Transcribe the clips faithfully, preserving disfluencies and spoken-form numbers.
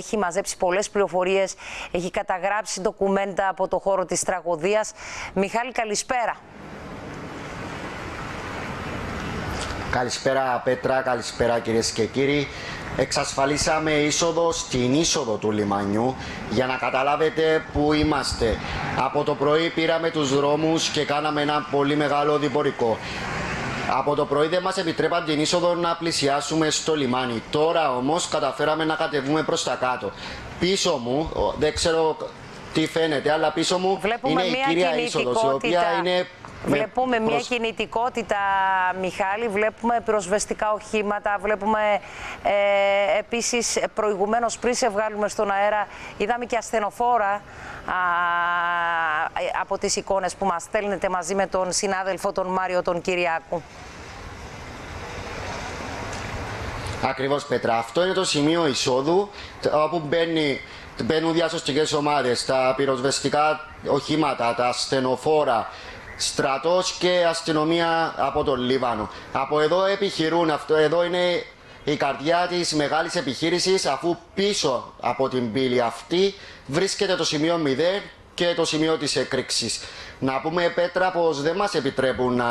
Έχει μαζέψει πολλές πληροφορίες, έχει καταγράψει ντοκουμέντα από το χώρο της τραγωδίας. Μιχάλη, καλησπέρα. Καλησπέρα Πέτρα, καλησπέρα κυρίες και κύριοι. Εξασφαλίσαμε είσοδο στην είσοδο του λιμανιού για να καταλάβετε που είμαστε. Από το πρωί πήραμε τους δρόμους και κάναμε ένα πολύ μεγάλο διπορικό. Από το πρωί δεν μας επιτρέπαν την είσοδο να πλησιάσουμε στο λιμάνι. Τώρα όμως καταφέραμε να κατεβούμε προς τα κάτω. Πίσω μου, δεν ξέρω τι φαίνεται, αλλά πίσω μου βλέπουμε είναι μια η κυρία είσοδος, η οποία είναι... Βλέπουμε μια προσ... κινητικότητα, Μιχάλη, βλέπουμε πυροσβεστικά οχήματα, βλέπουμε ε, επίσης προηγουμένως πριν σε βγάλουμε στον αέρα, είδαμε και ασθενοφόρα α, από τις εικόνες που μας στέλνετε μαζί με τον συνάδελφο τον Μάριο τον Κυριάκου. Ακριβώς Πέτρα, αυτό είναι το σημείο εισόδου όπου μπαίνει... μπαίνουν διασωστικές ομάδες, τα πυροσβεστικά οχήματα, τα ασθενοφόρα, στρατός και αστυνομία από τον Λίβανο. Από εδώ επιχειρούν, αυτό εδώ είναι η καρδιά της μεγάλης επιχείρησης, αφού πίσω από την πύλη αυτή βρίσκεται το σημείο μηδέν και το σημείο της έκρηξης. Να πούμε Πέτρα πως δεν μας επιτρέπουν να,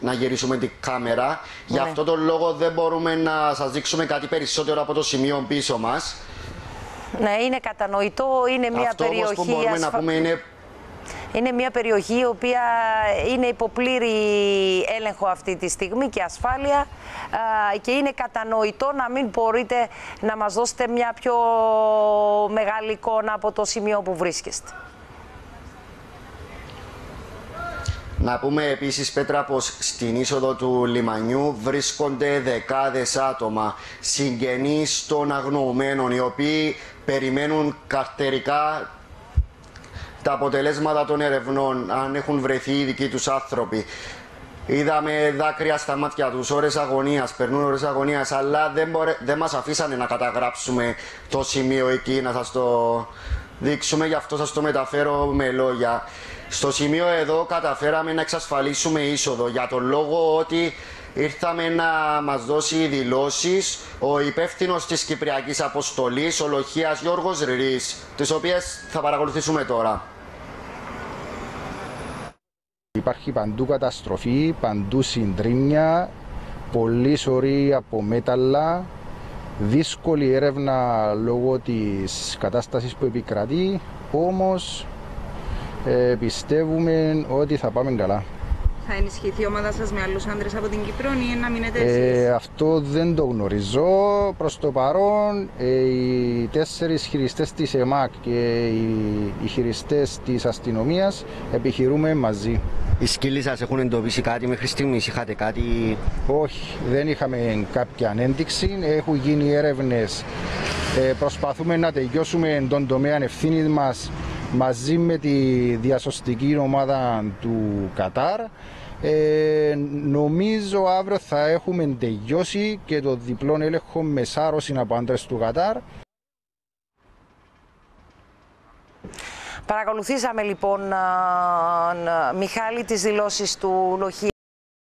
να γυρίσουμε την κάμερα, ναι. Γι' αυτό τον λόγο δεν μπορούμε να σας δείξουμε κάτι περισσότερο από το σημείο πίσω μας. Ναι, είναι κατανοητό, είναι μια αυτό, περιοχή που μπορούμε ασφα... να πούμε είναι... Είναι μια περιοχή η οποία είναι υποπλήρη έλεγχο αυτή τη στιγμή και ασφάλεια και είναι κατανοητό να μην μπορείτε να μας δώσετε μια πιο μεγάλη εικόνα από το σημείο που βρίσκεστε. Να πούμε επίσης Πέτρα πως στην είσοδο του λιμανιού βρίσκονται δεκάδες άτομα συγγενείς των αγνοωμένων, οι οποίοι περιμένουν καρτερικά τα αποτελέσματα των ερευνών, αν έχουν βρεθεί οι δικοί τους άνθρωποι. Είδαμε δάκρυα στα μάτια τους, ώρες αγωνίας, περνούν ώρες αγωνίας, αλλά δεν, μπορέ... δεν μας αφήσανε να καταγράψουμε το σημείο εκεί, να σας το δείξουμε, γι' αυτό σας το μεταφέρω με λόγια. Στο σημείο εδώ καταφέραμε να εξασφαλίσουμε είσοδο, για τον λόγο ότι ήρθαμε να μας δώσει δηλώσεις ο υπεύθυνος της Κυπριακής Αποστολής, ο Λοχίας Γιώργος Ρηρής, τις οποίες θα παρακολουθήσουμε τώρα. Υπάρχει παντού καταστροφή, παντού συντρίμια, πολλή σωρή από μέταλλα, δύσκολη έρευνα λόγω της κατάστασης που επικρατεί, όμως ε, πιστεύουμε ότι θα πάμε καλά. Θα ενισχυθεί η ομάδα σας με άλλους άντρες από την Κύπρο ή να μείνετε εσείς? Ε, αυτό δεν το γνωρίζω. Προς το παρόν, ε, οι τέσσερις χειριστές της ΕΜΑΚ και οι, οι χειριστές της αστυνομίας επιχειρούμε μαζί. Οι σκύλοι σας έχουν εντοπίσει κάτι μέχρι στιγμής, είχατε κάτι? Όχι, δεν είχαμε κάποια ανένδειξη. Έχουν γίνει έρευνες. Ε, προσπαθούμε να τελειώσουμε τον τομέα ευθύνης μας μαζί με τη διασωστική ομάδα του Κατάρ. Ε, νομίζω αύριο θα έχουμε τελειώσει και το διπλό έλεγχο με σάρωση από άντρες του Κατάρ. Παρακολουθήσαμε λοιπόν, Μιχάλη, τις δηλώσεις του Λοχία.